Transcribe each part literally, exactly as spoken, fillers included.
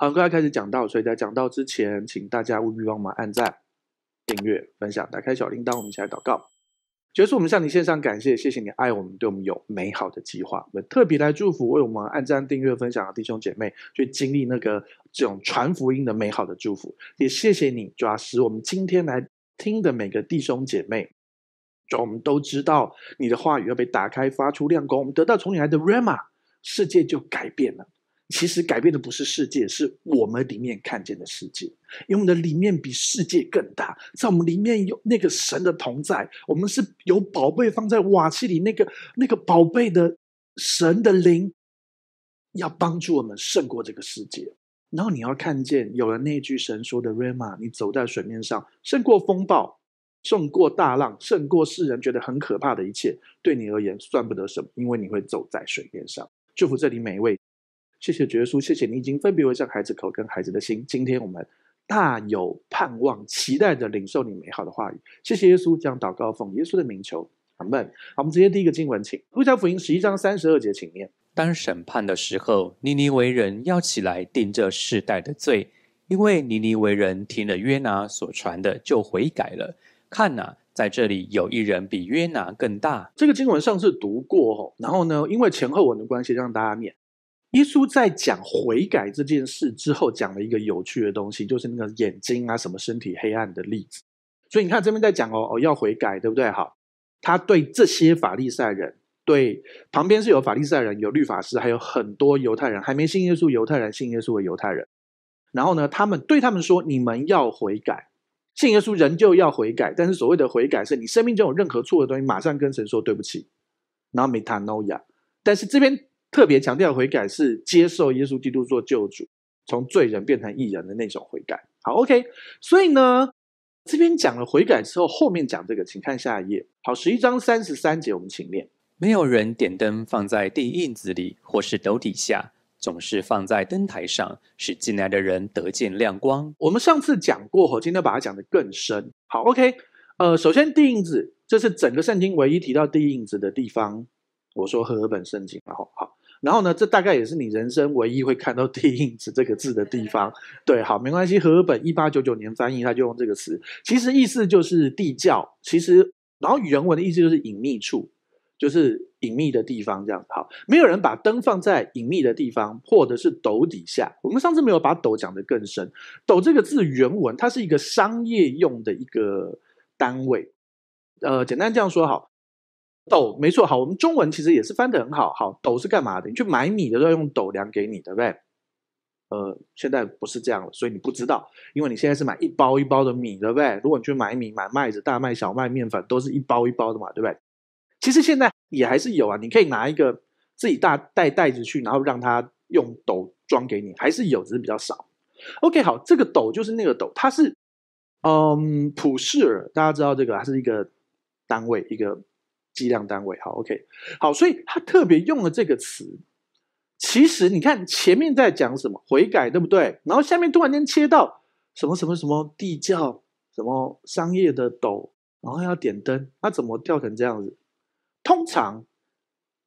好，很快开始讲到，所以在讲到之前，请大家务必帮忙按赞、订阅、分享、打开小铃铛，我们一起来祷告。结束，我们向你献上感谢，谢谢你爱我们，对我们有美好的计划。我们特别来祝福为我们按赞、订阅、分享的弟兄姐妹，去经历那个这种传福音的美好的祝福。也谢谢你，主啊，使我们今天来听的每个弟兄姐妹，主啊，我们都知道你的话语要被打开，发出亮光。我们得到从你来的 Rema， 世界就改变了。其实改变的不是世界，是我们里面看见的世界，因为我们的里面比世界更大，在我们里面有那个神的同在，我们是有宝贝放在瓦器里，那个那个宝贝的神的灵要帮助我们胜过这个世界。然后你要看见有了那句神说的 Rema， 你走在水面上，胜过风暴，胜过大浪，胜过世人觉得很可怕的一切，对你而言算不得什么，因为你会走在水面上。祝福这里每一位，谢谢主耶稣，谢谢你已经分别为像孩子口跟孩子的心。今天我们大有盼望，期待着领受你美好的话语。谢谢耶稣，将祷告奉耶稣的名求，阿们。好，我们直接第一个经文，请路加福音十一章三十二节，请念：当审判的时候，尼尼微人要起来定这世代的罪，因为尼尼微人听了约拿所传的，就悔改了。看哪、啊。在这里有一人比约拿更大。这个经文上次读过，然后呢，因为前后文的关系，让大家念。耶稣在讲悔改这件事之后，讲了一个有趣的东西，就是那个眼睛啊什么身体黑暗的例子。所以你看这边在讲 哦, 哦要悔改，对不对？好，他对这些法利赛人，对旁边是有法利赛人，有律法师，还有很多犹太人还没信耶稣，犹太人信耶稣的犹太人。然后呢，他们对他们说，你们要悔改，信耶稣人就要悔改。但是所谓的悔改是你生命中有任何错的东西，马上跟神说对不起，然后 metanoia。 但是这边特别强调悔改是接受耶稣基督做救主，从罪人变成义人的那种悔改。好 OK， 所以呢这边讲了悔改之后，后面讲这个，请看下一页。好，十一章三十三节，我们请念：没有人点灯放在地印子里或是斗底下，总是放在灯台上，使进来的人得见亮光。我们上次讲过，今天把它讲得更深。好 OK， 呃，首先地印子，这是整个圣经唯一提到地印子的地方，我说和合本圣经。然后好，然后呢，这大概也是你人生唯一会看到地印子这个字的地方。对，好，没关系，和合本一八九九年翻译，他就用这个词，其实意思就是地窖，其实然后原文的意思就是隐秘处，就是隐秘的地方这样。好，没有人把灯放在隐秘的地方或者是斗底下。我们上次没有把斗讲得更深，斗这个字原文它是一个商业用的一个单位，呃，简单这样说好，斗没错。好，我们中文其实也是翻得很好。好，斗是干嘛的？你去买米的时候用斗量给你，对不对？呃，现在不是这样了，所以你不知道，因为你现在是买一包一包的米，对不对？如果你去买米、买麦子、大麦、小麦、面粉，都是一包一包的嘛，对不对？其实现在也还是有啊，你可以拿一个自己大带袋子去，然后让它用斗装给你，还是有，只是比较少。OK， 好，这个斗就是那个斗，它是嗯普世尔，大家知道这个，它是一个单位，一个计量单位。好 OK， 好，所以他特别用了这个词。其实你看前面在讲什么悔改，对不对？然后下面突然间切到什么什么什么地窖，什么商业的斗，然后要点灯，他怎么跳成这样子？通常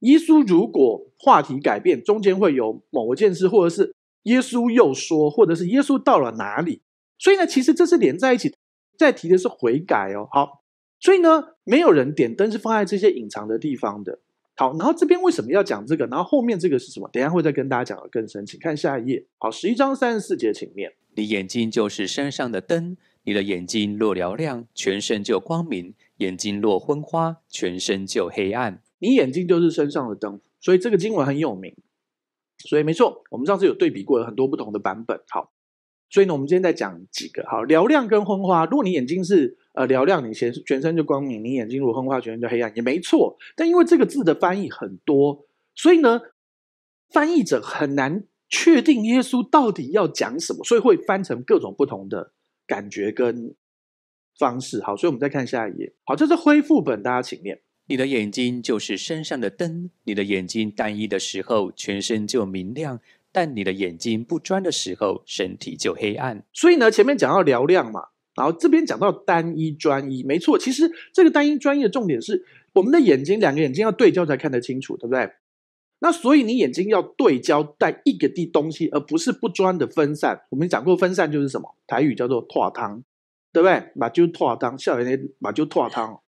耶稣如果话题改变，中间会有某一件事，或者是耶稣又说，或者是耶稣到了哪里。所以呢，其实这是连在一起，在提的是悔改哦。好，所以呢，没有人点灯是放在这些隐藏的地方的。好，然后这边为什么要讲这个？然后后面这个是什么？等一下会再跟大家讲的更深，请看下一页。好，十一章三十四节，请念：你眼睛就是身上的灯，你的眼睛若嘹亮，全身就光明；眼睛若昏花，全身就黑暗。你眼睛就是身上的灯，所以这个经文很有名。所以没错，我们上次有对比过很多不同的版本。好，所以呢，我们今天再讲几个。好，嘹亮跟昏花，如果你眼睛是呃，嘹亮，你全身就光明，你眼睛如昏花，全身就黑暗，也没错。但因为这个字的翻译很多，所以呢，翻译者很难确定耶稣到底要讲什么，所以会翻成各种不同的感觉跟方式。好，所以我们再看下一页。好，这是恢复本，大家请念：你的眼睛就是身上的灯，你的眼睛单一的时候，全身就明亮。但你的眼睛不专的时候，身体就黑暗。所以呢，前面讲到嘹亮嘛，然后这边讲到单一专一，没错。其实这个单一专一的重点是，我们的眼睛，两个眼睛要对焦才看得清楚，对不对？那所以你眼睛要对焦在一个地东西，而不是不专的分散。我们讲过分散就是什么？台语叫做拓汤，对不对？把就拓汤，校园里把就拓汤，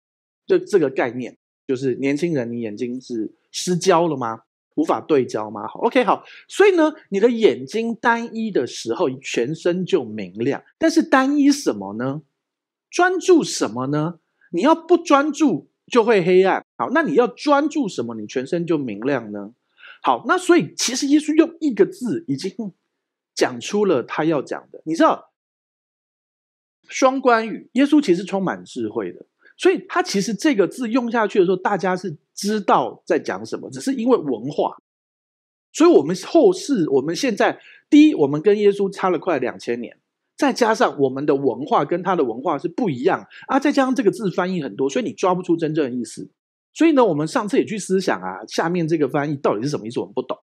就这个概念，就是年轻人你眼睛是失焦了吗？无法对焦吗？好 ，OK， 好。所以呢，你的眼睛单一的时候，全身就明亮。但是单一什么呢？专注什么呢？你要不专注就会黑暗。好，那你要专注什么？你全身就明亮呢？好，那所以其实耶稣用一个字已经讲出了他要讲的。你知道，双关语，耶稣其实充满智慧的，所以他其实这个字用下去的时候，大家是知道在讲什么，只是因为文化。所以我们后世，我们现在，第一，我们跟耶稣差了快两千年，再加上我们的文化跟他的文化是不一样啊，再加上这个字翻译很多，所以你抓不出真正的意思。所以呢，我们上次也去思想啊，下面这个翻译到底是什么意思，我们不懂。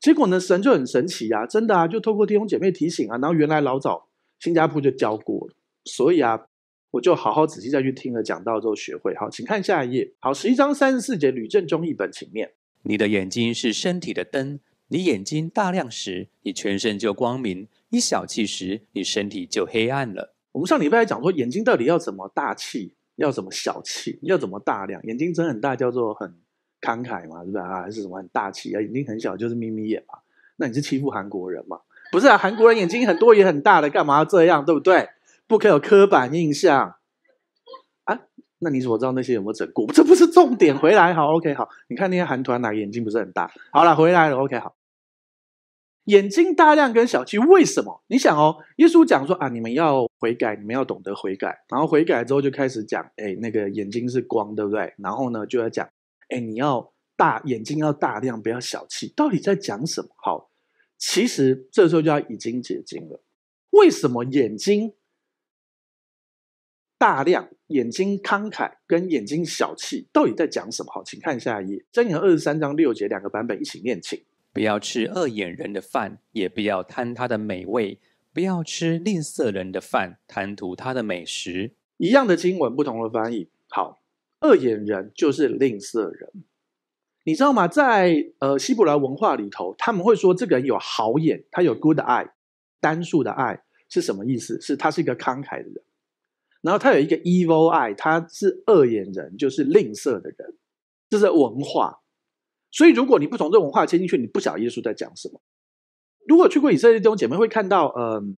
结果呢，神就很神奇啊，真的啊，就透过弟兄姐妹提醒啊，然后原来老早新加坡就教过了，所以啊，我就好好仔细再去听了讲道之后学会。好，请看下一页。好，十一章三十四节，吕正中译本，请念：你的眼睛是身体的灯，你眼睛大亮时，你全身就光明；你小气时，你身体就黑暗了。我们上礼拜讲说，眼睛到底要怎么大气？要怎么小气？要怎么大量？眼睛睁很大叫做很慷慨嘛，是不是啊？还是什么很大气啊？眼睛很小就是眯眯眼嘛。那你是欺负韩国人嘛？不是啊，韩国人眼睛很多也很大的，干嘛要这样？对不对？不可以有刻板印象啊！那你怎么知道那些有没有整过？这不是重点。回来好 ，OK 好。你看那些韩团哪个眼睛不是很大？好了，回来了 ，OK 好。眼睛大量跟小气，为什么？你想哦，耶稣讲说啊，你们要悔改，你们要懂得悔改，然后悔改之后就开始讲，哎，那个眼睛是光，对不对？然后呢，就要讲，哎，你要大眼睛要大量，不要小气，到底在讲什么？好，其实这时候就要以经解经了。为什么眼睛大量、眼睛慷慨跟眼睛小气到底在讲什么？好，请看下一页，箴言二十三章六节，两个版本一起念，请。不要吃恶眼人的饭，也不要贪他的美味；不要吃吝啬人的饭，贪图他的美食。一样的经文，不同的翻译。好，恶眼人就是吝啬人，你知道吗？在呃希伯来文化里头，他们会说这个人有好眼，他有 good eye， 单数的 eye 是什么意思？是他是一个慷慨的人，然后他有一个 evil eye， 他是恶眼人，就是吝啬的人，这是文化。所以如果你不从这文化切进去，你不晓得耶稣在讲什么。如果去过以色列弟兄姐妹会看到，嗯，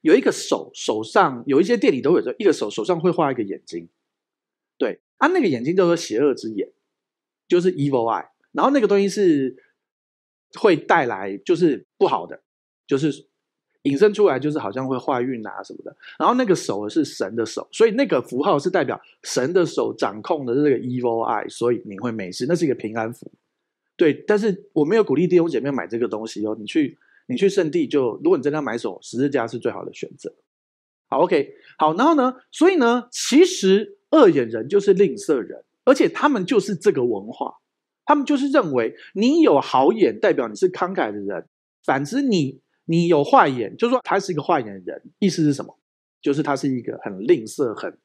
有一个手手上有一些店里都有一个手手上会画一个眼睛，对啊，那个眼睛叫做邪恶之眼，就是 evil eye， 然后那个东西是会带来就是不好的，就是引申出来就是好像会坏运啊什么的。然后那个手是神的手，所以那个符号是代表神的手掌控的这个 evil eye， 所以你会没事，那是一个平安符。对，但是我没有鼓励弟兄姐妹买这个东西哦。你去你去圣地就，如果你真的要买手十字架是最好的选择。好 ，OK， 好，然后呢，所以呢，其实恶眼人就是吝啬人，而且他们就是这个文化，他们就是认为你有好眼代表你是慷慨的人，反之你。你有坏眼，就是说他是一个坏眼的人，意思是什么？就是他是一个很吝啬、很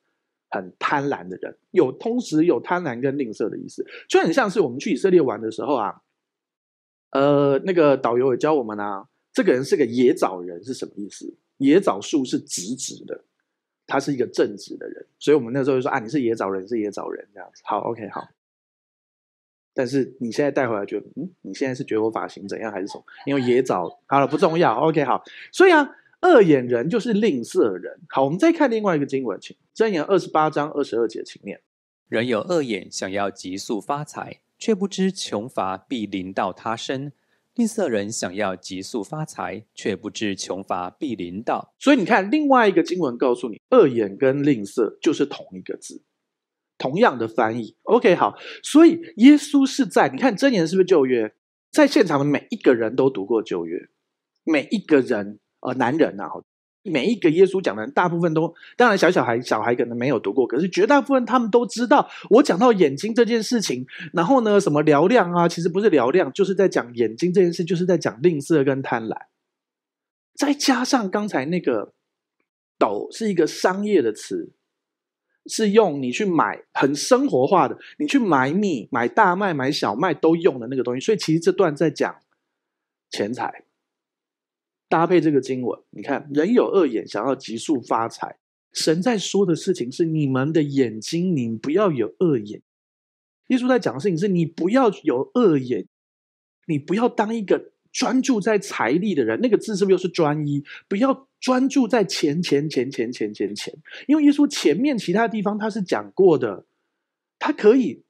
很贪婪的人，有同时有贪婪跟吝啬的意思，就很像是我们去以色列玩的时候啊，呃，那个导游也教我们啊，这个人是个野枣人是什么意思？野枣树是直直的，他是一个正直的人，所以我们那时候就说啊，你是野枣人，你是野枣人这样子。好 ，OK， 好。但是你现在带回来觉得，嗯，你现在是觉得我发型怎样还是什么？因为野枣好了不重要 ，OK 好。所以啊，恶眼人就是吝啬人。好，我们再看另外一个经文，请箴言二十八章二十二节，请念：人有恶眼，想要急速发财，却不知穷乏必临到他身；吝啬人想要急速发财，却不知穷乏必临到。所以你看，另外一个经文告诉你，恶眼跟吝啬就是同一个字。同样的翻译 ，OK， 好，所以耶稣是在你看箴言是不是旧约？在现场的每一个人都读过旧约，每一个人呃男人啊，每一个耶稣讲的人，大部分都当然小小孩小孩可能没有读过，可是绝大部分他们都知道。我讲到眼睛这件事情，然后呢什么嘹亮啊，其实不是嘹亮，就是在讲眼睛这件事，就是在讲吝啬跟贪婪。再加上刚才那个“斗”是一个商业的词。是用你去买很生活化的，你去买米、买大麦、买小麦都用的那个东西。所以其实这段在讲钱财，搭配这个经文，你看，人有恶眼，想要急速发财。神在说的事情是，你们的眼睛，你不要有恶眼。耶稣在讲的事情是，你不要有恶眼，你不要当一个专注在财力的人，那个字是不是又是专一？不要专注在钱钱钱钱钱钱钱，因为耶稣前面其他地方他是讲过的，他可以，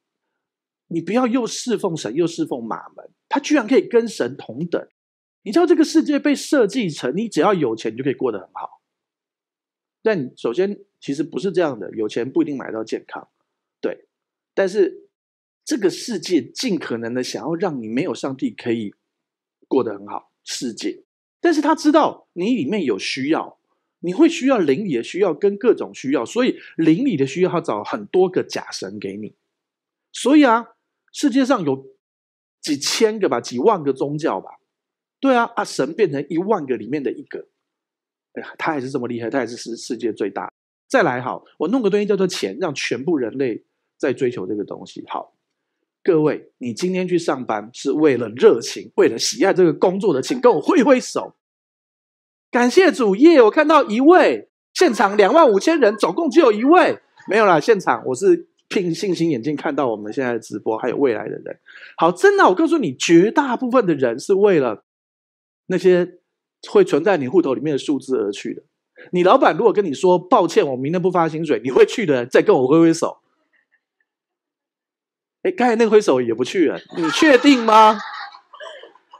你不要又侍奉神又侍奉马门，他居然可以跟神同等。你知道这个世界被设计成，你只要有钱就可以过得很好，但首先其实不是这样的，有钱不一定买到健康，对，但是这个世界尽可能的想要让你没有上帝可以过得很好，世界，但是他知道你里面有需要，你会需要灵里的需要跟各种需要，所以灵里的需要他找很多个假神给你。所以啊，世界上有几千个吧，几万个宗教吧，对啊，啊神变成一万个里面的一个，哎呀，他还是这么厉害，他还是世界最大。再来好，我弄个东西叫做钱，让全部人类在追求这个东西。好。各位，你今天去上班是为了热情，为了喜爱这个工作的，请跟我挥挥手。感谢主耶！我看到一位，现场两万五千人，总共只有一位，没有啦，现场我是聘信心眼镜看到我们现在的直播，还有未来的人。好，真的，我告诉你，绝大部分的人是为了那些会存在你户头里面的数字而去的。你老板如果跟你说抱歉，我明天不发薪水，你会去的，再跟我挥挥手。哎，刚才那挥手也不去了，你确定吗？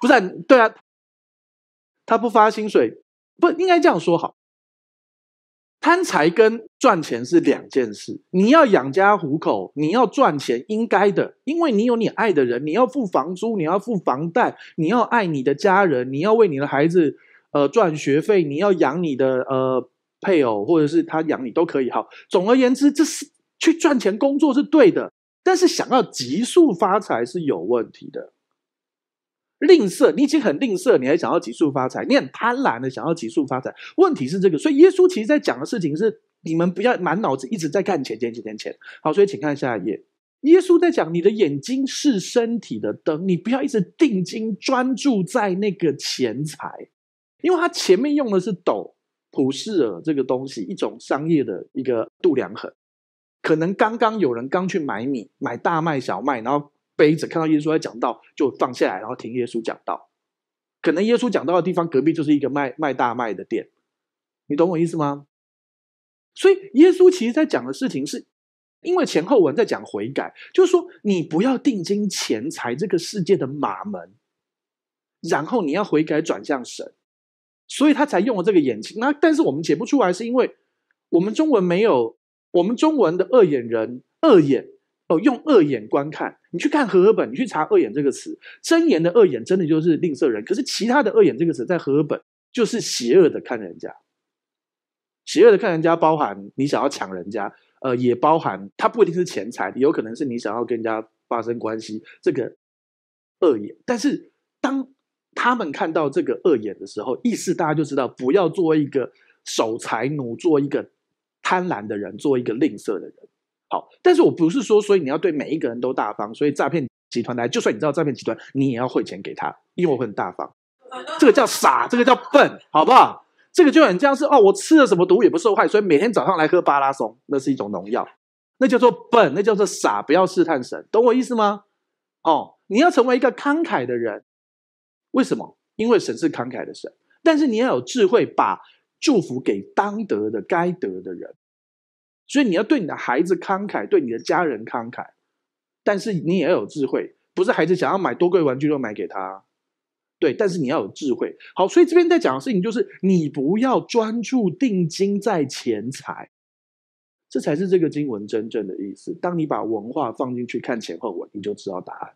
不是、啊，对啊，他不发薪水，不应该这样说好。贪财跟赚钱是两件事，你要养家糊口，你要赚钱应该的，因为你有你爱的人，你要付房租，你要付房贷，你要爱你的家人，你要为你的孩子呃赚学费，你要养你的呃配偶，或者是他养你都可以。好，总而言之，这是去赚钱工作是对的。但是想要急速发财是有问题的，吝啬，你已经很吝啬，你还想要急速发财，你很贪婪的想要急速发财，问题是这个。所以耶稣其实在讲的事情是，你们不要满脑子一直在看钱钱钱钱钱。好，所以请看下一页，耶稣在讲你的眼睛是身体的灯，你不要一直定睛专注在那个钱财，因为他前面用的是斗普世尔这个东西，一种商业的一个度量衡。可能刚刚有人刚去买米、买大麦、小麦，然后背着看到耶稣在讲道，就放下来，然后听耶稣讲道。可能耶稣讲道的地方隔壁就是一个卖卖大麦的店，你懂我意思吗？所以耶稣其实在讲的事情是，因为前后文在讲悔改，就是说你不要定睛钱财这个世界的马门，然后你要悔改转向神，所以他才用了这个眼睛。那但是我们解不出来，是因为我们中文没有。我们中文的恶眼人，恶眼哦，用恶眼观看。你去看和合本，你去查恶眼这个词，箴言的恶眼真的就是吝啬人，可是其他的恶眼这个词在和合本就是邪恶的看人家。邪恶的看人家包含你想要抢人家，呃，也包含它不一定是钱财，有可能是你想要跟人家发生关系，这个恶眼。但是当他们看到这个恶眼的时候，意思大家就知道，不要做一个守财奴，做一个贪婪的人，做一个吝啬的人。好，但是我不是说，所以你要对每一个人都大方，所以诈骗集团来，就算你知道诈骗集团，你也要汇钱给他，因为我很大方。这个叫傻，这个叫笨，好不好？这个就很像是哦，我吃了什么毒也不受害，所以每天早上来喝巴拉松，那是一种农药，那叫做笨，那叫做傻，不要试探神，懂我意思吗？哦，你要成为一个慷慨的人，为什么？因为神是慷慨的神，但是你要有智慧把祝福给当得的该得的人，所以你要对你的孩子慷慨，对你的家人慷慨，但是你也要有智慧，不是孩子想要买多贵玩具就买给他，对，但是你要有智慧。好，所以这边在讲的事情就是你不要专注定睛在钱财，这才是这个经文真正的意思。当你把文化放进去看前后文，你就知道答案。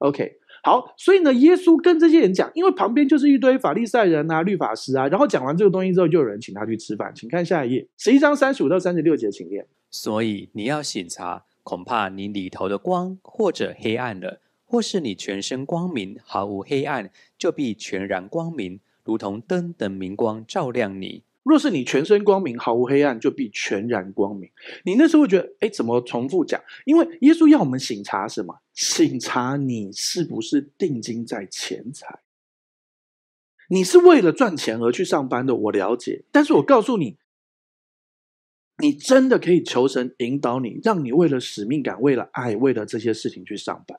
OK， 好，所以呢，耶稣跟这些人讲，因为旁边就是一堆法利赛人啊、律法师啊，然后讲完这个东西之后，就有人请他去吃饭。请看下一页，十一章三十五到三十六节，请念。所以你要省察，恐怕你里头的光或者黑暗了，或是你全身光明，毫无黑暗，就必全然光明，如同灯的明光照亮你。若是你全身光明，毫无黑暗，就必全然光明。你那时候会觉得，哎，怎么重复讲？因为耶稣要我们省察什么？省察你是不是定睛在钱财。你是为了赚钱而去上班的，我了解。但是我告诉你，你真的可以求神引导你，让你为了使命感、为了爱、为了这些事情去上班。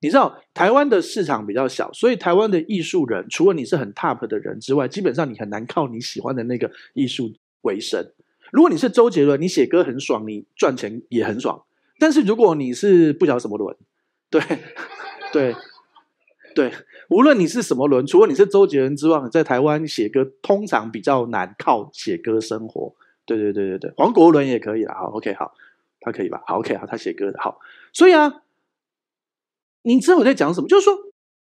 你知道台湾的市场比较小，所以台湾的艺术人，除了你是很 top 的人之外，基本上你很难靠你喜欢的那个艺术为生。如果你是周杰伦，你写歌很爽，你赚钱也很爽。但是如果你是不晓得什么伦，对对对，无论你是什么伦，除了你是周杰伦之外，你在台湾写歌通常比较难靠写歌生活。对对对对对，黄国伦也可以啦。好 ，OK， 好，他可以吧？好 ，OK， 好，他写歌的好，所以啊。你知道我在讲什么，就是说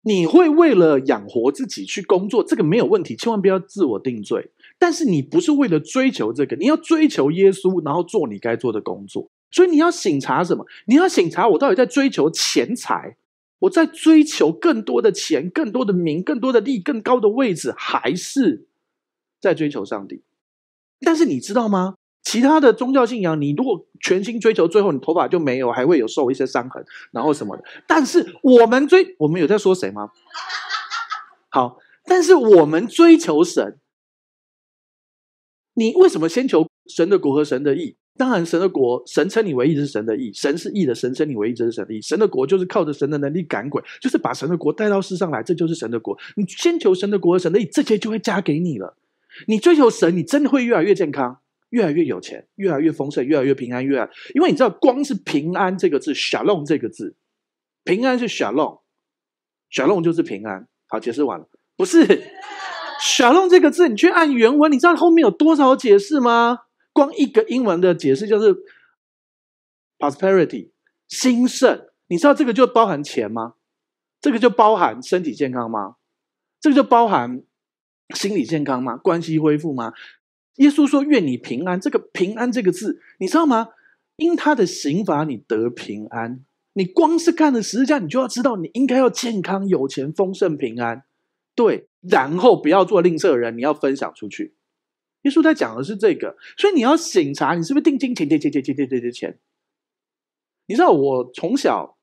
你会为了养活自己去工作，这个没有问题，千万不要自我定罪。但是你不是为了追求这个，你要追求耶稣，然后做你该做的工作。所以你要省察什么？你要省察我到底在追求钱财，我在追求更多的钱、更多的名、更多的利、更高的位置，还是在追求上帝？但是你知道吗，其他的宗教信仰，你如果全心追求，最后你头发就没有，还会有受一些伤痕，然后什么的。但是我们追，我们有在说谁吗？好，但是我们追求神，你为什么先求神的国和神的义？当然，神的国，神称你为义，这是神的义；神是义的，神称你为义，这是神的义。神的国就是靠着神的能力赶鬼，就是把神的国带到世上来，这就是神的国。你先求神的国和神的义，这些就会加给你了。你追求神，你真的会越来越健康。越来越有钱，越来越丰盛，越来越平安，越来……因为你知道，光是平安这个字 ，shalom 这个字，平安是 shalom，shalom 就是平安。好，解释完了，不是 shalom 这个字，你去按原文，你知道后面有多少解释吗？光一个英文的解释就是 prosperity， 兴盛。你知道这个就包含钱吗？这个就包含身体健康吗？这个就包含心理健康吗？关系恢复吗？耶稣说愿你平安，这个平安这个字你知道吗，因他的刑罚你得平安。你光是看了十字架，你就要知道你应该要健康、有钱、丰盛、平安。对，然后不要做吝啬人，你要分享出去。耶稣在讲的是这个，所以你要省察你是不是定睛钱钱钱钱钱钱钱。你知道我从小，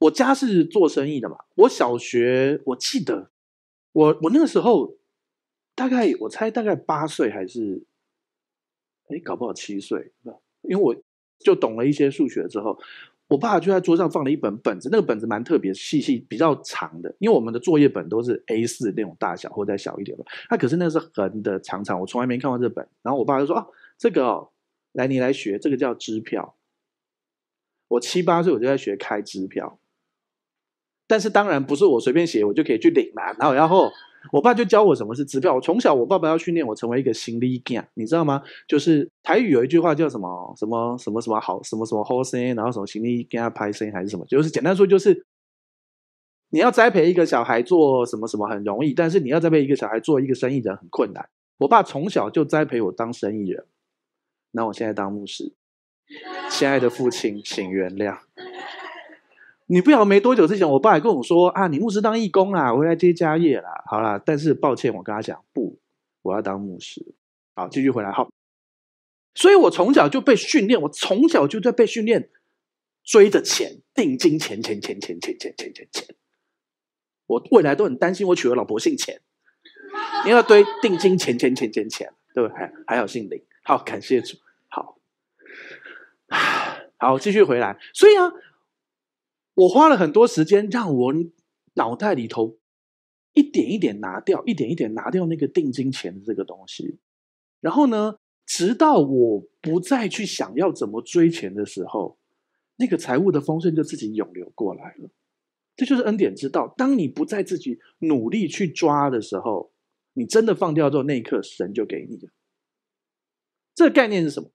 我家是做生意的嘛，我小学我记得我我那个时候大概我猜大概八岁还是，哎，搞不好七岁，因为我就懂了一些数学之后，我爸就在桌上放了一本本子，那个本子蛮特别，细细比较长的，因为我们的作业本都是 A 四 那种大小或者小一点吧，那、啊、可是那是横的长长，我从来没看过这本。然后我爸就说啊，这个哦，来你来学，这个叫支票。我七八岁我就在学开支票，但是当然不是我随便写我就可以去领啦、啊，然后然后。我爸就教我什么是支票。我从小我爸爸要训练我成为一个行李架，你知道吗？就是台语有一句话叫什么什么什么什么好什么什么好生，然后什么行李架拍生还是什么，就是简单说就是你要栽培一个小孩做什么什么很容易，但是你要栽培一个小孩做一个生意人很困难。我爸从小就栽培我当生意人，那我现在当牧师。亲爱的父亲，请原谅。你不晓得没多久之前，我爸还跟我说啊，你牧师当义工啦，回来接家业啦，好啦。但是抱歉，我跟他讲不，我要当牧师。好，继续回来。好，所以我从小就被训练，我从小就在被训练追着钱，定睛钱钱钱钱钱钱钱钱钱。我未来都很担心，我娶了老婆姓钱，因为堆定睛钱钱钱钱钱，对不对？还还有姓林。好，感谢主。好，好，继续回来。所以啊。我花了很多时间让我脑袋里头一点一点拿掉一点一点拿掉那个定金钱的这个东西，然后呢，直到我不再去想要怎么追钱的时候，那个财务的丰盛就自己涌流过来了。这就是恩典之道，当你不再自己努力去抓的时候，你真的放掉之后，那一刻神就给你了。这个概念是什么？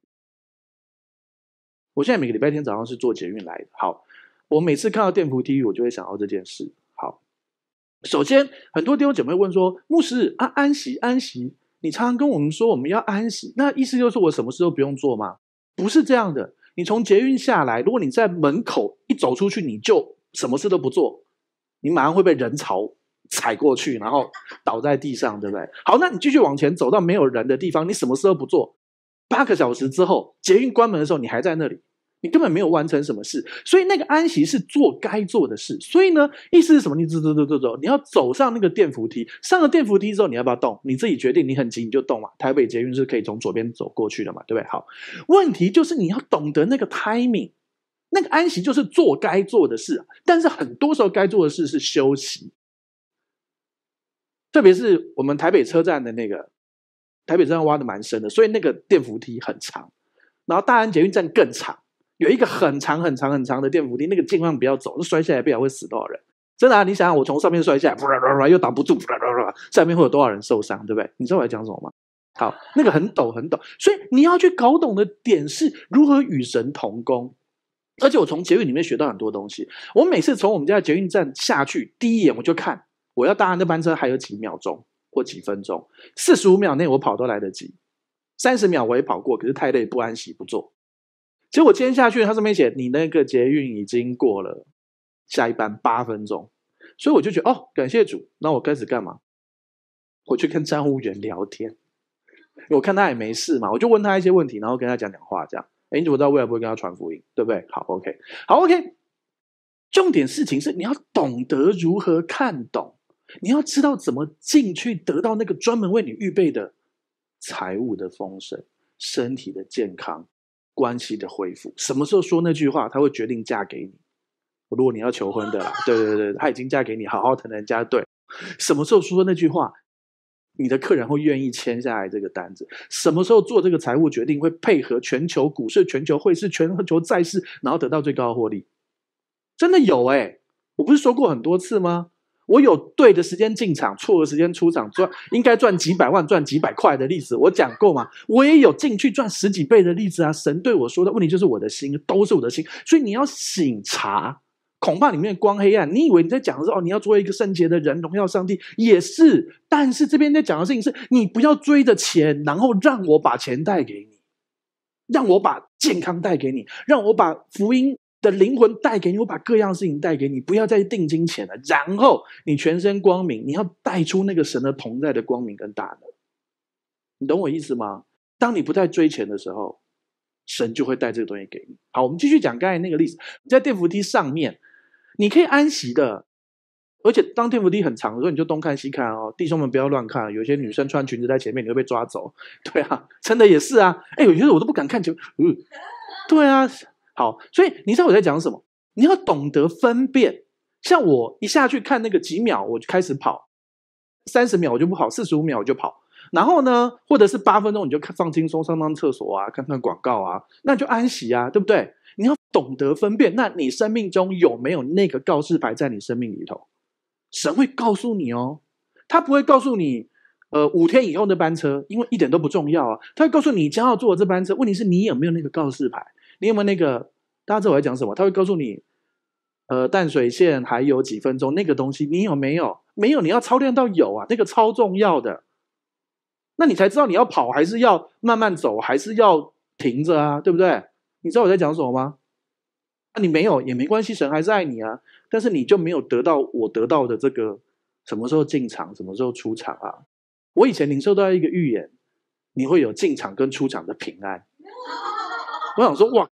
我现在每个礼拜天早上是坐捷运来的。好，我每次看到电扶梯，我就会想到这件事。好，首先很多弟兄姐妹问说，牧师啊，安息安息，你常常跟我们说我们要安息，那意思就是我什么事都不用做吗？不是这样的。你从捷运下来，如果你在门口一走出去，你就什么事都不做，你马上会被人潮踩过去，然后倒在地上，对不对？好，那你继续往前走到没有人的地方，你什么事都不做。八个小时之后，捷运关门的时候，你还在那里，你根本没有完成什么事。所以那个安息是做该做的事。所以呢，意思是什么？你走走走走走，你要走上那个电扶梯。上了电扶梯之后，你要不要动？你自己决定。你很急你就动嘛。台北捷运是可以从左边走过去的嘛，对不对？好，问题就是你要懂得那个 timing。那个安息就是做该做的事，但是很多时候该做的事是休息。特别是我们台北车站的那个，台北车站挖的蛮深的，所以那个电扶梯很长，然后大安捷运站更长，有一个很长很长很长的电扶梯，那个尽量不要走，那摔下来不晓得会死多少人。真的啊，你想想我从上面摔下来，又挡不住，下面会有多少人受伤，对不对？你知道我在讲什么吗？好，那个很陡很陡，所以你要去搞懂的点是如何与神同工。而且我从捷运里面学到很多东西。我每次从我们家的捷运站下去，第一眼我就看我要搭那班车还有几秒钟或几分钟，四十五秒内我跑都来得及，三十秒我也跑过，可是太累不安息不做。结果今天下去，他上面写你那个捷运已经过了下一班八分钟，所以我就觉得哦，感谢主。那我开始干嘛？我去跟站务员聊天，我看他也没事嘛，我就问他一些问题，然后跟他讲讲话这样。哎，你怎么知道未来不会跟他传福音，对不对？好 ，OK， 好 ，OK。重点事情是你要懂得如何看懂，你要知道怎么进去得到那个专门为你预备的财务的丰盛、身体的健康、关系的恢复。什么时候说那句话，他会决定嫁给你。如果你要求婚的啦，对对对，他已经嫁给你，好好疼人家。对，什么时候说那句话？你的客人会愿意签下来这个单子，什么时候做这个财务决定会配合全球股市、全球汇市、全球债市，然后得到最高的获利？真的有哎、欸，我不是说过很多次吗？我有对的时间进场，错的时间出场，赚应该赚几百万、赚几百块的例子，我讲过嘛。我也有进去赚十几倍的例子啊。神对我说的问题就是我的心，都是我的心，所以你要省察，恐怕里面光黑暗。你以为你在讲的是哦，你要做一个圣洁的人，荣耀上帝也是，但是这边在讲的事情是你不要追着钱，然后让我把钱带给你，让我把健康带给你，让我把福音的灵魂带给你，我把各样事情带给你，不要再定金钱了。然后你全身光明，你要带出那个神的同在的光明跟大能，你懂我意思吗？当你不再追钱的时候，神就会带这个东西给你。好，我们继续讲刚才那个例子，在电扶梯上面。你可以安息的，而且当电扶梯很长的时候，你就东看西看哦。弟兄们不要乱看，有些女生穿裙子在前面，你会被抓走。对啊，真的也是啊。哎，有些我都不敢看前面。嗯，对啊。好，所以你知道我在讲什么？你要懂得分辨。像我一下去看那个几秒，我就开始跑，三十秒我就不跑，四十五秒我就跑。然后呢，或者是八分钟你就放轻松，上上厕所啊，看看广告啊，那就安息啊，对不对？你要懂得分辨，那你生命中有没有那个告示牌在你生命里头？神会告诉你哦，他不会告诉你，呃，五天以后的班车，因为一点都不重要啊。他会告诉你将要坐这班车，问题是你有没有那个告示牌？你有没有那个？大家知道我在讲什么？他会告诉你，呃，淡水线还有几分钟，那个东西你有没有？没有，你要操练到有啊，那个超重要的。那你才知道你要跑还是要慢慢走，还是要停着啊，对不对？你知道我在讲什么吗？那你没有也没关系，神还是爱你啊。但是你就没有得到我得到的这个什么时候进场，什么时候出场啊？我以前领受到一个预言，你会有进场跟出场的平安。我想说哇，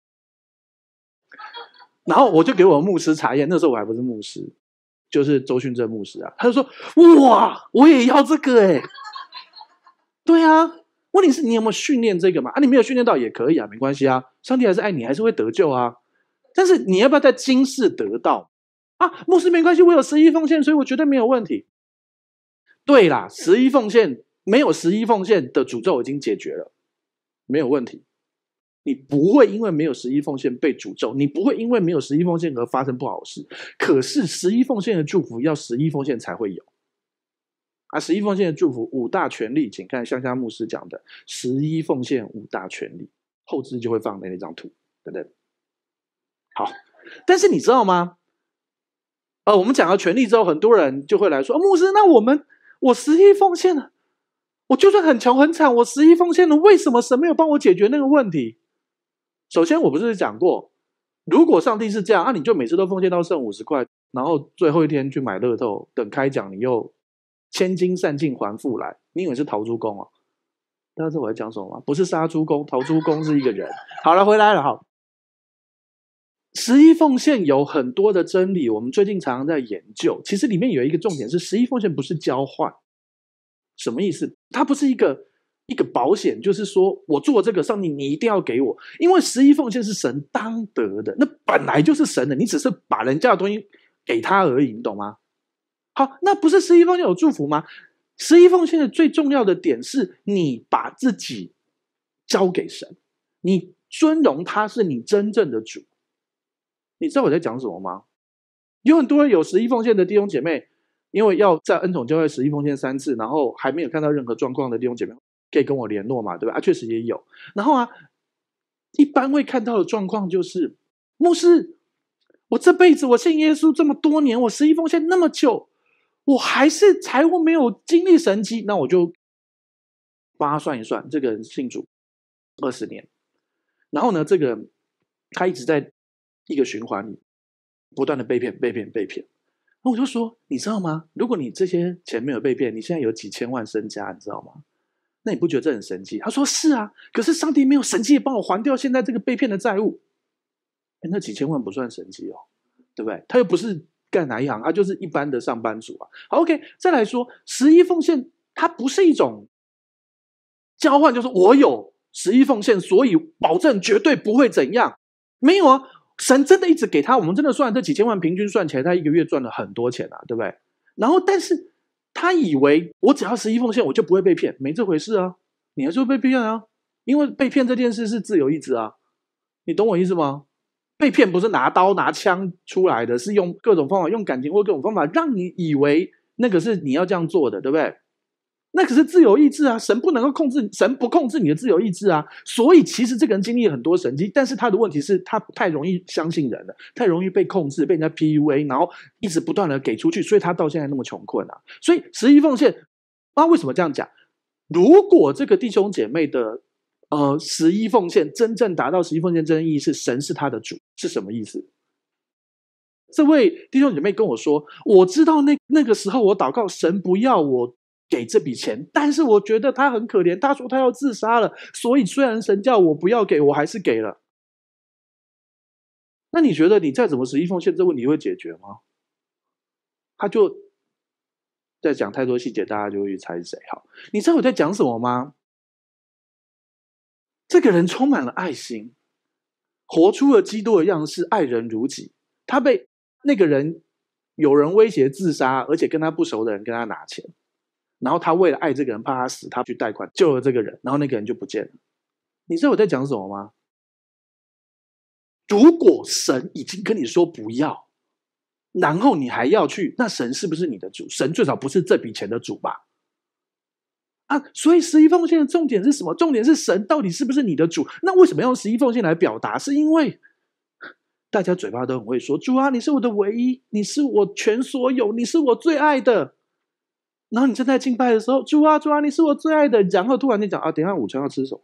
然后我就给我牧师查验，那时候我还不是牧师，就是周训正牧师啊，他就说哇，我也要这个哎、欸。对啊。问题是你有没有训练这个嘛？啊，你没有训练到也可以啊，没关系啊，上帝还是爱你，还是会得救啊。但是你要不要在今世得到啊？牧师没关系，我有十一奉献，所以我绝对没有问题。对啦，十一奉献没有十一奉献的诅咒已经解决了，没有问题。你不会因为没有十一奉献被诅咒，你不会因为没有十一奉献而发生不好的事。可是十一奉献的祝福要十一奉献才会有。啊，十一奉献的祝福五大权利，请看香香牧师讲的十一奉献五大权利，后置就会放在那张图，对不对？好，但是你知道吗？呃，我们讲到权利之后，很多人就会来说，哦、牧师，那我们我十一奉献了，我就算很穷很惨，我十一奉献了，为什么神没有帮我解决那个问题？首先，我不是讲过，如果上帝是这样，那、啊、你就每次都奉献到剩五十块，然后最后一天去买乐透，等开奖你又千金散尽还复来，你以为是逃猪公哦？大家知道我在讲什么吗？不是杀猪公，逃猪公是一个人。好了，回来了，好。十一奉献有很多的真理，我们最近常常在研究。其实里面有一个重点是，十一奉献不是交换，什么意思？它不是一个一个保险，就是说我做这个，上帝你一定要给我，因为十一奉献是神当得的，那本来就是神的，你只是把人家的东西给他而已，你懂吗？好，那不是十一奉献有祝福吗？十一奉献的最重要的点是，你把自己交给神，你尊荣他是你真正的主。你知道我在讲什么吗？有很多人有十一奉献的弟兄姐妹，因为要在恩宠教会十一奉献三次，然后还没有看到任何状况的弟兄姐妹，可以跟我联络嘛，对吧？啊，确实也有。然后啊，一般会看到的状况就是，牧师，我这辈子我信耶稣这么多年，我十一奉献那么久，我还是财务没有经历神迹，那我就帮他算一算，这个人信主二十年，然后呢，这个人他一直在一个循环里不断的被骗被骗被骗。那我就说，你知道吗？如果你这些钱没有被骗，你现在有几千万身家，你知道吗？那你不觉得这很神迹？他说是啊，可是上帝没有神迹帮我还掉现在这个被骗的债务。那几千万不算神迹哦，对不对？他又不是干哪一行，他就是一般的上班族啊。好 OK， 再来说十一奉献，它不是一种交换，就是我有十一奉献，所以保证绝对不会怎样。没有啊，神真的一直给他，我们真的算这几千万平均算起来，他一个月赚了很多钱啊，对不对？然后但是他以为我只要十一奉献我就不会被骗，没这回事啊，你还是会被骗啊，因为被骗这件事是自由意志啊，你懂我意思吗？被骗不是拿刀拿枪出来的，是用各种方法，用感情或各种方法让你以为那个是你要这样做的，对不对？那可是自由意志啊，神不能够控制，神不控制你的自由意志啊。所以其实这个人经历很多神迹，但是他的问题是他太容易相信人了，太容易被控制，被人家 P U A， 然后一直不断的给出去，所以他到现在那么穷困啊。所以十一奉献，啊，为什么这样讲？如果这个弟兄姐妹的呃十一奉献真正达到十一奉献真正意义是神是他的主，是什么意思？这位弟兄姐妹跟我说，我知道那那个时候我祷告神不要我给这笔钱，但是我觉得他很可怜，他说他要自杀了，所以虽然神叫我不要给，我还是给了。那你觉得你再怎么十一奉献，这问题会解决吗？他就在讲太多细节，大家就会去猜是谁。好，你知道我在讲什么吗？这个人充满了爱心，活出了基督的样式，爱人如己。他被那个人有人威胁自杀，而且跟他不熟的人跟他拿钱。然后他为了爱这个人，怕他死，他去贷款救了这个人，然后那个人就不见了。你知道我在讲什么吗？如果神已经跟你说不要，然后你还要去，那神是不是你的主？神最少不是这笔钱的主吧？啊，所以十一奉献的重点是什么？重点是神到底是不是你的主？那为什么要用十一奉献来表达？是因为大家嘴巴都很会说，主啊，你是我的唯一，你是我全所有，你是我最爱的。然后你正在敬拜的时候，主啊主啊，你是我最爱的。然后突然你讲啊，等一下午餐要吃什么？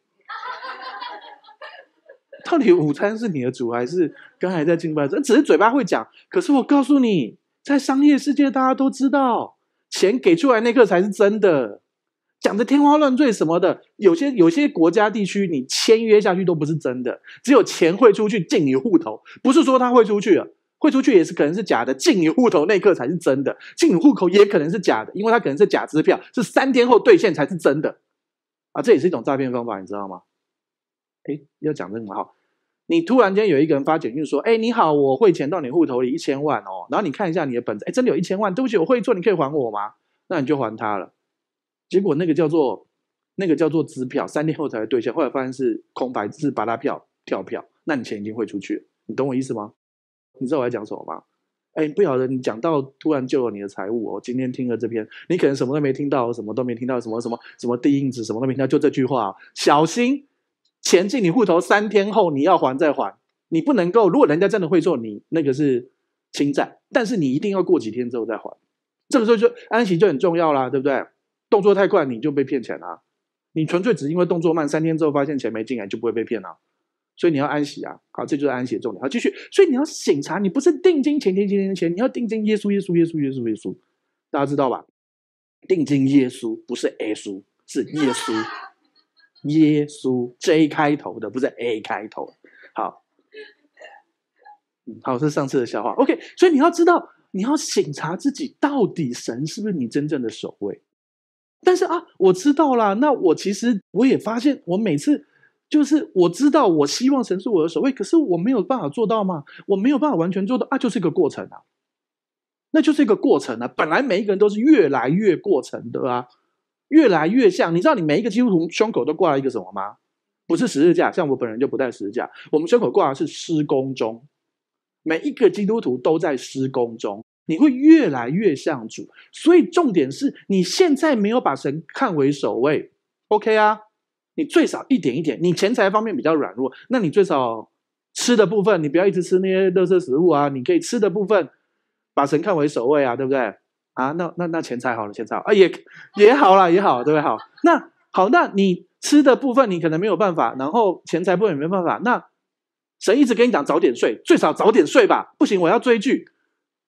到底午餐是你的主还是刚才在敬拜的时候？只是嘴巴会讲，可是我告诉你，在商业世界大家都知道，钱给出来那刻才是真的。讲的天花乱坠什么的，有些有些国家地区你签约下去都不是真的，只有钱汇出去进你户头，不是说它汇出去了。汇出去也是可能是假的，进你户头那一刻才是真的，进你户口也可能是假的，因为它可能是假支票，是三天后兑现才是真的啊！这也是一种诈骗方法，你知道吗？哎，要讲这个哈，你突然间有一个人发简讯说：“哎，你好，我汇钱到你户头里一千万哦。”然后你看一下你的本子，哎，真的有一千万，对不起，我汇错，你可以还我吗？那你就还他了。结果那个叫做那个叫做支票，三天后才会兑现，后来发现是空白，是八大票跳票，那你钱已经汇出去了，你懂我意思吗？你知道我在讲什么吗？哎，不晓得你讲到突然救了你的财务哦。今天听了这篇，你可能什么都没听到，什么都没听到，什么什么什么地印子，什么都没听到，就这句话、哦：小心钱进你户头三天后你要还再还，你不能够。如果人家真的会做，你那个是侵占，但是你一定要过几天之后再还。这个时候就安息就很重要啦，对不对？动作太快你就被骗钱啦、啊。你纯粹只因为动作慢，三天之后发现钱没进来就不会被骗啦、啊。所以你要安息啊，好，这就是安息的重点。好，继续，所以你要省察，你不是定睛钱钱钱钱钱，你要定睛耶稣耶稣耶稣耶稣耶稣，大家知道吧？定睛耶稣不是 A 书，是耶稣，耶稣 J 开头的，不是 A 开头。好，嗯、好，是上次的笑话。OK， 所以你要知道，你要省察自己，到底神是不是你真正的首位？但是啊，我知道啦，那我其实我也发现，我每次。就是我知道我希望神是我的首位，可是我没有办法做到嘛，我没有办法完全做到啊，就是一个过程啊，那就是一个过程啊，本来每一个人都是越来越过程的啊，越来越像，你知道你每一个基督徒胸口都挂了一个什么吗？不是十字架，像我本人就不带十字架，我们胸口挂的是施工中，每一个基督徒都在施工中，你会越来越像主，所以重点是你现在没有把神看为首位 OK 啊，你最少一点一点，你钱财方面比较软弱，那你最少吃的部分，你不要一直吃那些垃圾食物啊，你可以吃的部分把神看为首位啊，对不对啊？那那那钱财好了，钱财好啊也也好啦，也好，对不对？好，那好，那你吃的部分你可能没有办法，然后钱财部分也没办法，那神一直跟你讲早点睡，最少早点睡吧，不行我要追剧。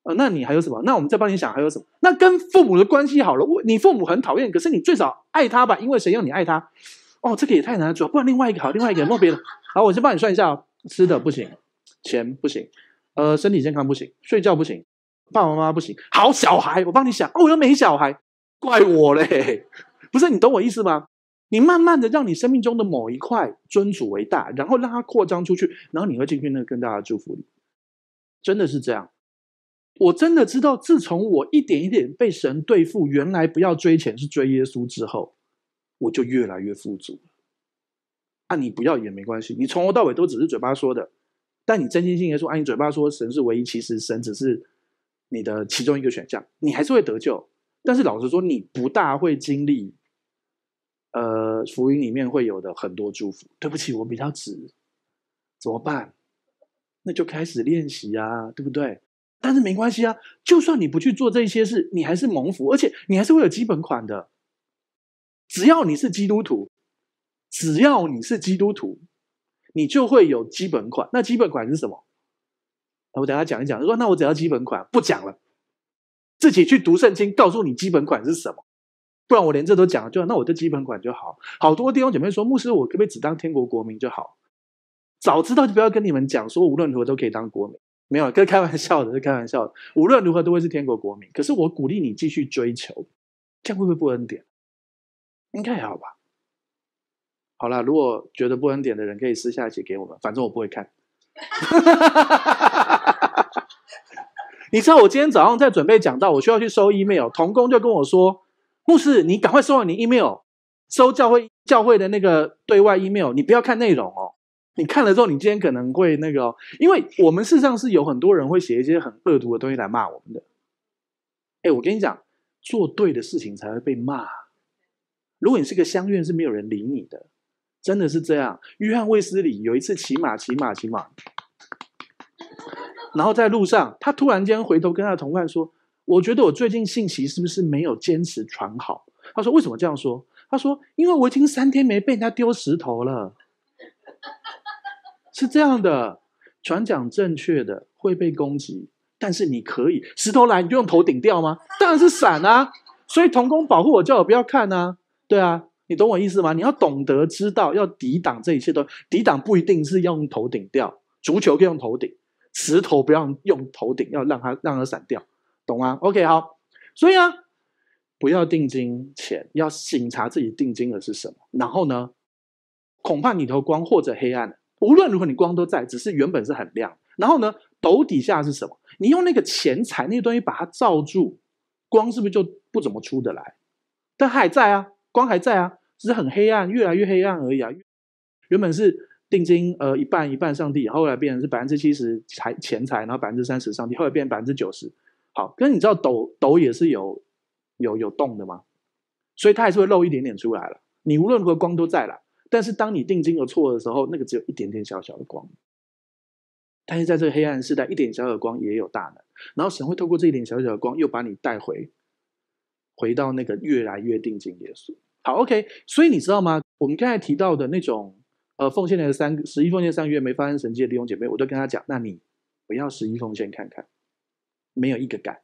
呃，那你还有什么？那我们再帮你想还有什么？那跟父母的关系好了，你父母很讨厌，可是你最少爱他吧，因为谁要你爱他？哦，这个也太难做，不然另外一个好，另外一个莫别的。好，我先帮你算一下哦。吃的不行，钱不行，呃，身体健康不行，睡觉不行，爸爸妈妈不行。好，小孩，我帮你想。哦，我又没小孩，怪我嘞。不是，你懂我意思吗？你慢慢的让你生命中的某一块尊主为大，然后让它扩张出去，然后你会进去那个更大的祝福里。真的是这样。我真的知道，自从我一点一点被神对付，原来不要追钱是追耶稣之后。我就越来越富足啊，你不要也没关系，你从头到尾都只是嘴巴说的，但你真心信耶稣，按你嘴巴说神是唯一，其实神只是你的其中一个选项，你还是会得救，但是老实说你不大会经历呃，福音里面会有的很多祝福。对不起，我比较直，怎么办？那就开始练习啊，对不对？但是没关系啊，就算你不去做这些事，你还是蒙福，而且你还是会有基本款的。只要你是基督徒，只要你是基督徒，你就会有基本款。那基本款是什么？我等一下讲一讲。说那我只要基本款，不讲了，自己去读圣经，告诉你基本款是什么。不然我连这都讲了，就那我就基本款就好。好多弟兄姐妹说，牧师，我可不可以只当天国国民就好？早知道就不要跟你们讲说无论如何都可以当国民，没有，跟开玩笑的，是开玩笑的。无论如何都会是天国国民。可是我鼓励你继续追求，这样会不会不恩典？应该还好吧。好啦，如果觉得不恩典的人可以私下写给我们，反正我不会看。你知道我今天早上在准备讲到我需要去收 email， 同工就跟我说，牧师你赶快收好你 email， 收教会教会的那个对外 email， 你不要看内容哦，你看了之后你今天可能会那个哦，因为我们事实上是有很多人会写一些很恶毒的东西来骂我们的。哎，我跟你讲，做对的事情才会被骂。如果你是个乡愿，是没有人理你的，真的是这样。约翰卫斯理有一次骑马骑马骑马，然后在路上他突然间回头跟他的同伴说，我觉得我最近信息是不是没有坚持传好。他说为什么这样说？他说因为我已经三天没被人家丢石头了。是这样的，传讲正确的会被攻击，但是你可以，石头来你就用头顶掉吗？当然是闪啊。所以同工保护我，叫我不要看啊，对啊，你懂我意思吗？你要懂得知道要抵挡这一切。都抵挡不一定是要用头顶掉，足球可以用头顶，石头不要用头顶，要让它让它散掉，懂吗？ OK， 好，所以啊，不要定睛前，要省察自己定睛的是什么。然后呢，恐怕你头光或者黑暗，无论如何你光都在，只是原本是很亮。然后呢，斗底下是什么？你用那个钱财那东西把它罩住，光是不是就不怎么出得来？但它还在啊。光还在啊，只是很黑暗，越来越黑暗而已啊。原本是定睛呃一半一半上帝，后来变成是 百分之七十 财钱财，然后 百分之三十 上帝，后来变成 百分之九十。 好，可是你知道斗斗也是有有有动的吗？所以它还是会漏一点点出来了。你无论如何光都在了，但是当你定睛而错的时候，那个只有一点点小小的光。但是在这个黑暗时代，一点小小的光也有大能，然后神会透过这一点小小的光又把你带回回到那个越来越定睛耶稣。好 ，OK， 所以你知道吗？我们刚才提到的那种呃，奉献了三个十一奉献三个月没发生神迹的弟兄姐妹，我都跟他讲，那你不要十一奉献看看，没有一个敢。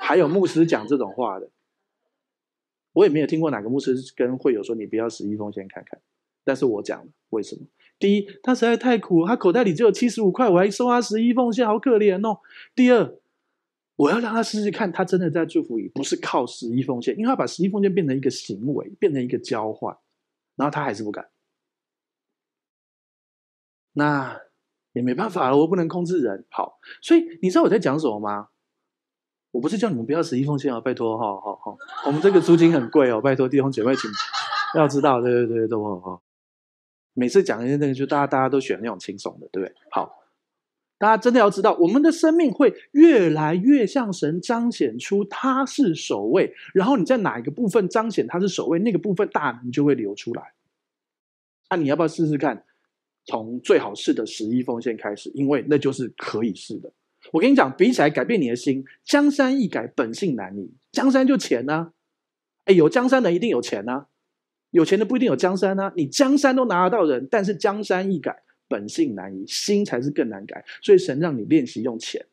还有牧师讲这种话的，我也没有听过哪个牧师跟会友说你不要十一奉献看看，但是我讲了为什么？第一，他实在太苦，他口袋里只有七十五块，我还收他十一奉献，好可怜哦。第二，我要让他试试看，他真的在祝福你，不是靠十一奉献，因为他把十一奉献变成一个行为，变成一个交换。然后他还是不敢，那也没办法了，我不能控制人。好，所以你知道我在讲什么吗？我不是叫你们不要十一奉献啊，拜托哈，哈、哦哦哦，我们这个租金很贵哦，拜托弟兄姐妹，请要知道，对对对对，哦哦。每次讲一些那个，就大家大家都选那种轻松的，对不对？好，大家真的要知道，我们的生命会越来越向神彰显出他是首位，然后你在哪一个部分彰显他是首位，那个部分大能就会流出来。那、啊、你要不要试试看？从最好试的十一奉献开始，因为那就是可以试的。我跟你讲，比起来改变你的心，江山易改，本性难移。江山就钱啊，哎，有江山的一定有钱啊，有钱的不一定有江山啊。你江山都拿得到人，但是江山易改，本性难移，心才是更难改。所以神让你练习用钱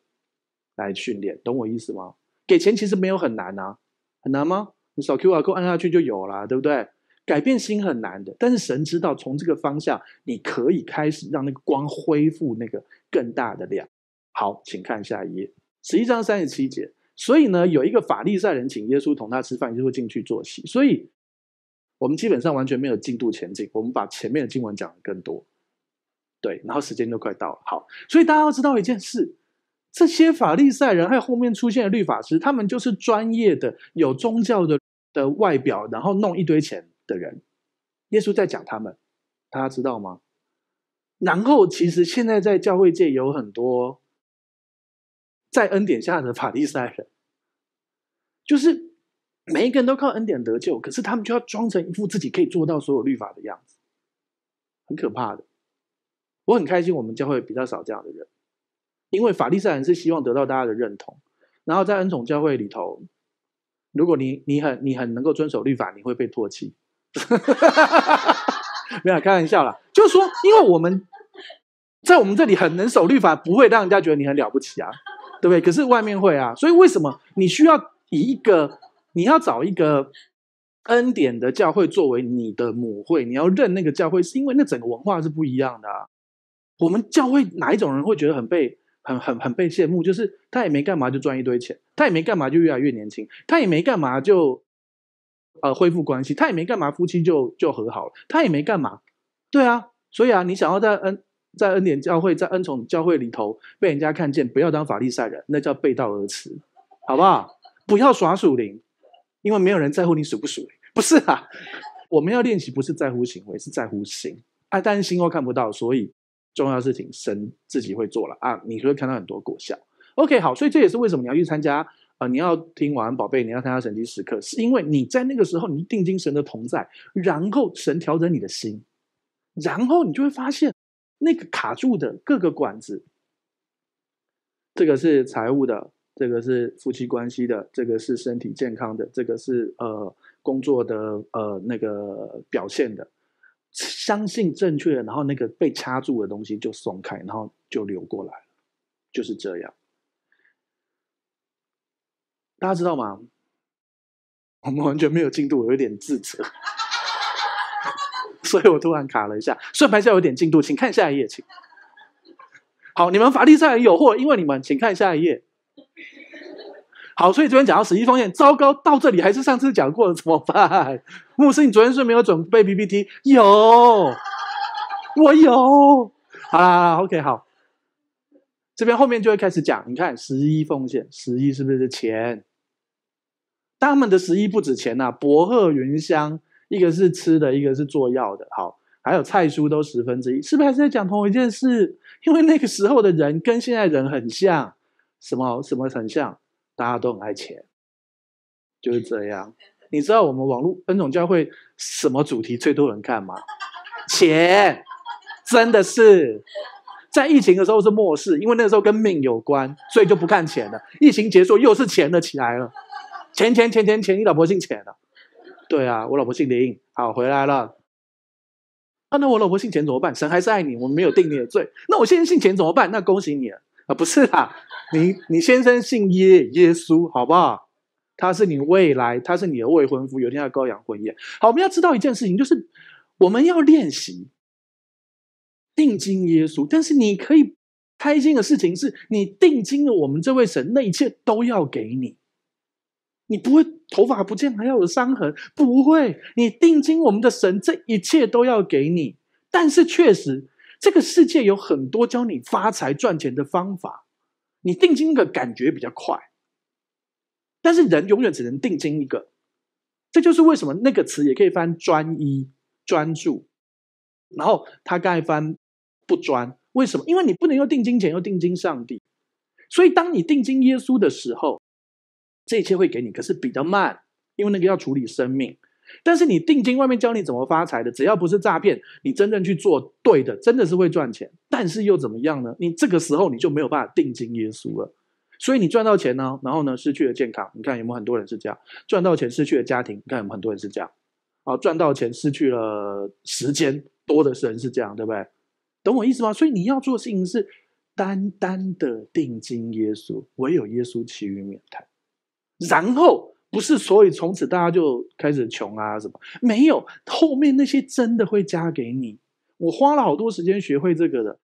来训练，懂我意思吗？给钱其实没有很难啊，很难吗？你扫 Q R code 按下去就有啦，对不对？改变心很难的，但是神知道从这个方向你可以开始让那个光恢复那个更大的量。好，请看下一页，十一章三十七节。所以呢，有一个法利赛人请耶稣同他吃饭，耶稣进去坐席。所以我们基本上完全没有进度前进，我们把前面的经文讲得更多，对，然后时间都快到了。好，所以大家要知道一件事，这些法利赛人还有后面出现的律法师，他们就是专业的有宗教的的外表，然后弄一堆钱的人。耶稣在讲他们，大家知道吗？然后其实现在在教会界有很多在恩典下的法利赛人，就是每一个人都靠恩典得救，可是他们就要装成一副自己可以做到所有律法的样子，很可怕的。我很开心我们教会比较少这样的人，因为法利赛人是希望得到大家的认同，然后在恩宠教会里头，如果你你很你很能够遵守律法，你会被唾弃。没有开玩笑啦，就是说因为我们在我们这里很能守律法，不会让人家觉得你很了不起啊，对不对？可是外面会啊，所以为什么你需要以一个你要找一个恩典的教会作为你的母会，你要认那个教会，是因为那整个文化是不一样的啊。我们教会哪一种人会觉得很被很很很被羡慕？就是他也没干嘛就赚一堆钱，他也没干嘛就越来越年轻，他也没干嘛就呃，恢复关系，他也没干嘛，夫妻就就和好了，他也没干嘛，对啊，所以啊，你想要在恩在恩典教会，在恩宠教会里头被人家看见，不要当法利赛人，那叫背道而驰，好不好？不要耍属灵，因为没有人在乎你属不属灵，不是啊，我们要练习不是在乎行为，是在乎心啊，但是心又看不到，所以重要的事情神自己会做了啊，你会看到很多果效。 OK， 好，所以这也是为什么你要去参加啊、呃！你要听晚安宝贝，你要参加神迹时刻，是因为你在那个时候你定睛神的同在，然后神调整你的心，然后你就会发现那个卡住的各个管子，这个是财务的，这个是夫妻关系的，这个是身体健康的，这个是呃工作的呃那个表现的，相信正确的，然后那个被掐住的东西就松开，然后就流过来了，就是这样。大家知道吗？我们完全没有进度，我有点自责，所以我突然卡了一下。算盘下有点进度，请看下一页，请。好，你们法利赛人有祸，因为你们，请看下一页。好，所以这边讲到十一奉献，糟糕，到这里还是上次讲过了，怎么办？牧师，你昨天是没有准备 P P T？ 有，我有。好啦 ，OK， 好。这边后面就会开始讲，你看十一奉献，十一是不是钱？他们的十一不止钱啊，薄荷云香，一个是吃的，一个是做药的，好，还有菜蔬都十分之一，是不是还是在讲同一件事？因为那个时候的人跟现在人很像，什么什么很像，大家都很爱钱，就是这样。你知道我们网络恩宠教会什么主题最多人看吗？钱，真的是。在疫情的时候是末世，因为那个时候跟命有关，所以就不看钱了。疫情结束又是钱的起来了，钱钱钱钱钱，你老婆姓钱了？对啊，我老婆姓林。好，回来了。啊，那我老婆信钱怎么办？神还是爱你，我们没有定你的罪。那我先信钱怎么办？那恭喜你了啊，不是啦，你你先生信耶耶稣，好不好？他是你未来，他是你的未婚夫，有一天要羔羊婚宴。好，我们要知道一件事情，就是我们要练习定睛耶稣。但是你可以开心的事情是，你定睛了我们这位神，那一切都要给你。你不会头发不见还要有伤痕，不会。你定睛我们的神，这一切都要给你。但是确实，这个世界有很多教你发财赚钱的方法，你定睛一个感觉比较快，但是人永远只能定睛一个。这就是为什么那个词也可以翻专一、专注，然后他刚才翻不专，为什么？因为你不能又定睛钱又定睛上帝。所以当你定睛耶稣的时候，这一切会给你，可是比较慢，因为那个要处理生命。但是你定睛外面教你怎么发财的，只要不是诈骗，你真正去做对的，真的是会赚钱。但是又怎么样呢？你这个时候你就没有办法定睛耶稣了，所以你赚到钱呢，然后呢失去了健康，你看有没有很多人是这样？赚到钱失去了家庭，你看有没有很多人是这样？啊，赚到钱失去了时间，多的人是这样，对不对？懂我意思吗？所以你要做的事情是单单的定睛耶稣，唯有耶稣其余免谈。然后不是所以从此大家就开始穷啊什么，没有，后面那些真的会加给你。我花了好多时间学会这个的，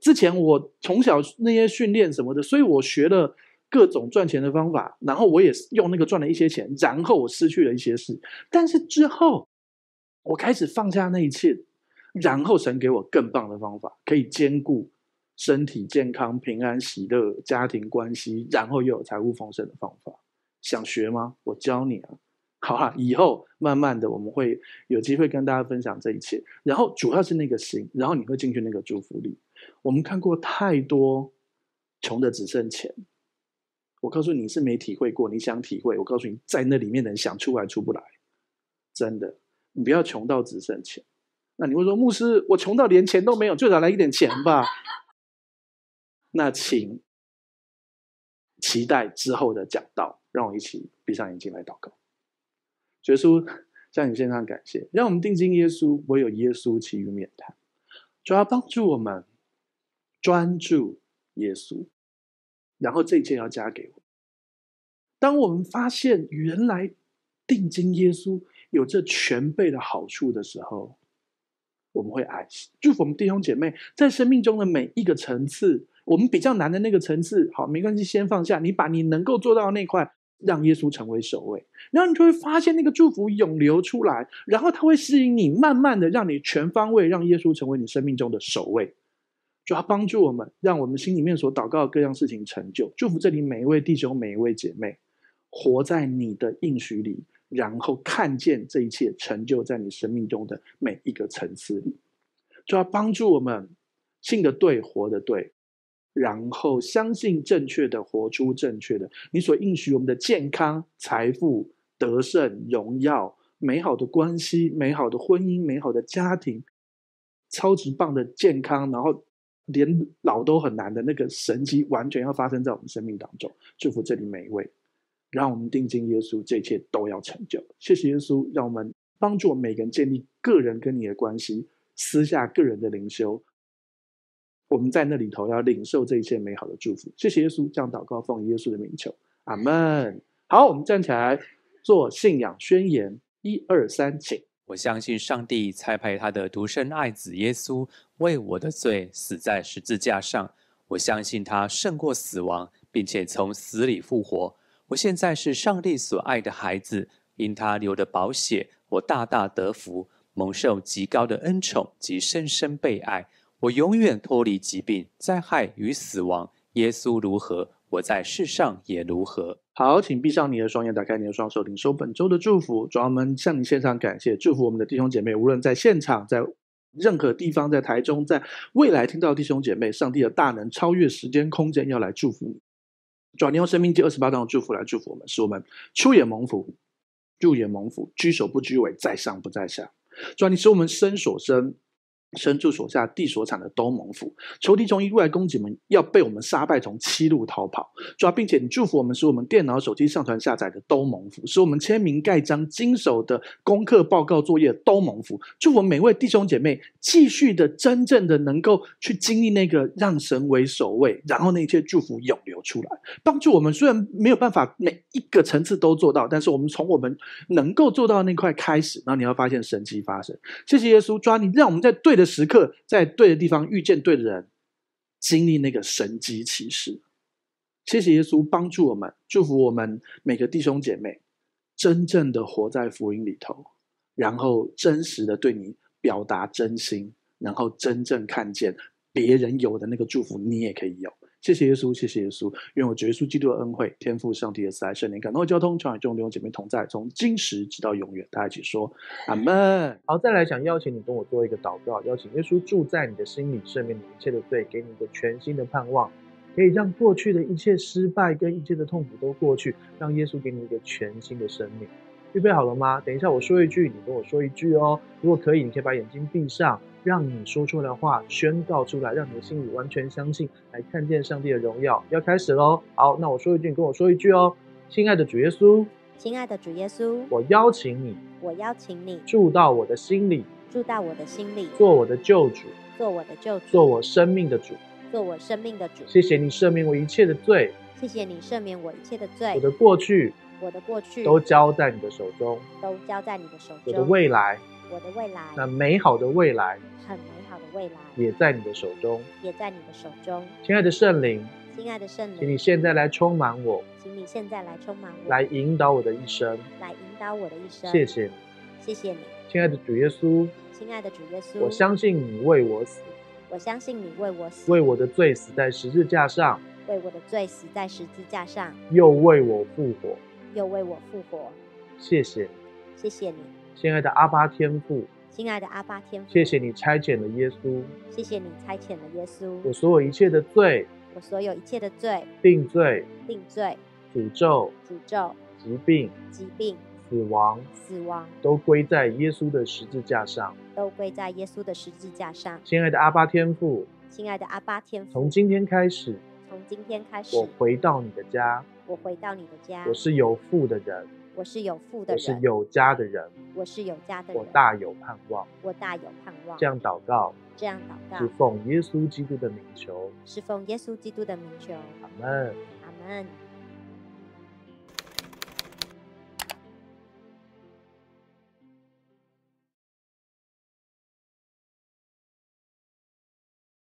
之前我从小那些训练什么的，所以我学了各种赚钱的方法，然后我也用那个赚了一些钱，然后我失去了一些事，但是之后我开始放下那一切，然后神给我更棒的方法，可以兼顾身体健康、平安喜乐、家庭关系，然后又有财务丰盛的方法。想学吗？我教你啊！好啦，以后慢慢的我们会有机会跟大家分享这一切。然后主要是那个心，然后你会进去那个祝福里。我们看过太多穷的只剩钱，我告诉你是没体会过，你想体会，我告诉你在那里面的人想出来出不来，真的。你不要穷到只剩钱。那你会说，牧师，我穷到连钱都没有，最少来一点钱吧。那请期待之后的讲道。让我一起闭上眼睛来祷告。主耶稣，向你献上感谢，让我们定睛耶稣，唯有耶稣其余免谈。主要帮助我们专注耶稣，然后这一切要加给我们。当我们发现原来定睛耶稣有这全备的好处的时候，我们会爱惜。祝福我们弟兄姐妹在生命中的每一个层次，我们比较难的那个层次，好，没关系，先放下，你把你能够做到的那块让耶稣成为首位，然后你就会发现那个祝福涌流出来，然后它会吸引你，慢慢的让你全方位让耶稣成为你生命中的首位。主要帮助我们，让我们心里面所祷告的各样事情成就。祝福这里每一位弟兄每一位姐妹，活在你的应许里，然后看见这一切成就在你生命中的每一个层次里。主要帮助我们信的对，活的对，然后相信正确的，活出正确的。你所应许我们的健康、财富、得胜、荣耀、美好的关系、美好的婚姻、美好的家庭，超级棒的健康，然后连老都很难的那个神迹，完全要发生在我们生命当中。祝福这里每一位，让我们定睛耶稣，这一切都要成就。谢谢耶稣，让我们帮助我们每个人建立个人跟你的关系，私下个人的灵修，我们在那里头要领受这一切美好的祝福。谢谢耶稣，这样祷告，奉耶稣的名求，阿们。好，我们站起来做信仰宣言，一二三，请。我相信上帝差派他的独生爱子耶稣为我的罪死在十字架上，我相信他胜过死亡，并且从死里复活。我现在是上帝所爱的孩子，因他流的宝血，我大大得福，蒙受极高的恩宠及深深被爱。我永远脱离疾病、灾害与死亡。耶稣如何，我在世上也如何。好，请闭上你的双眼，打开你的双手，领受本周的祝福。主啊，我们向你献上感谢，祝福我们的弟兄姐妹，无论在现场，在任何地方，在台中，在未来听到的弟兄姐妹，上帝的大能超越时间空间，要来祝福你。主啊，你用生命第二十八章的祝福来祝福我们，使我们出也蒙福，入也蒙福，居首不居尾，在上不在下。主啊，你使我们身所生身住所下地所产的都蒙福，仇敌从一路来攻击我们，要被我们杀败，从七路逃跑。主啊，并且你祝福我们，使我们电脑、手机上传下载的都蒙福，使我们签名盖章、经手的功课、报告、作业都蒙福。祝福每位弟兄姐妹，继续的真正的能够去经历那个让神为首位，然后那一切祝福涌流出来，帮助我们。虽然没有办法每一个层次都做到，但是我们从我们能够做到的那块开始，然后你要发现神迹发生。谢谢耶稣，主啊，你让我们在对的的时刻，在对的地方遇见对的人，经历那个神迹奇事。谢谢耶稣帮助我们，祝福我们每个弟兄姐妹真正的活在福音里头，然后真实的对你表达真心，然后真正看见别人有的那个祝福你也可以有。谢谢耶稣，谢谢耶稣，愿我主耶稣基督的恩惠、天父上帝的慈爱、圣灵感动的交通，常与众弟兄姐妹同在，从今时直到永远。大家一起说阿们。好，再来想邀请你跟我做一个祷告，邀请耶稣住在你的心里，赦免你一切的罪，给你一个全新的盼望，可以让过去的一切失败跟一切的痛苦都过去，让耶稣给你一个全新的生命。预备好了吗？等一下我说一句，你跟我说一句哦。如果可以，你可以把眼睛闭上，让你说出来的话宣告出来，让你的心里完全相信，来看见上帝的荣耀。要开始咯。好，那我说一句，你跟我说一句哦。亲爱的主耶稣，亲爱的主耶稣，我邀请你，我邀请你住到我的心里，住到我的心里，做我的救主，做我的救主，做我生命的主，做我生命的主。谢谢你赦免我一切的罪，谢谢你赦免我一切的罪。我的过去，我的过去都交在你的手中，都交在你的手中。我的未来，我的未来，那美好的未来，很美好的未来，也在你的手中，也在你的手中。亲爱的圣灵，亲爱的圣灵，请你现在来充满我，请你现在来充满我，来引导我的一生，来引导我的一生。谢谢你，谢谢你，亲爱的主耶稣，亲爱的主耶稣，我相信你为我死，我相信你为我死，为我的罪死在十字架上，为我的罪死在十字架上，又为我复活，又为我复活。谢谢，谢谢你，亲爱的阿爸天父，亲爱的阿爸天父，谢谢你差遣了耶稣，谢谢你差遣了耶稣。我所有一切的罪，我所有一切的罪，定罪，定罪，诅咒，诅咒，疾病，疾病，死亡，死亡，都归在耶稣的十字架上，都归在耶稣的十字架上。亲爱的阿爸天父，亲爱的阿爸天父，从今天开始，从今天开始，我回到你的家，我回到你的家。我是有父的人，我是有父的人，我是有家的人，我是有家的人。我大有盼望，我大有盼望。这样祷告，这样祷告，是奉耶稣基督的名求，是奉耶稣基督的名求。阿们，阿们。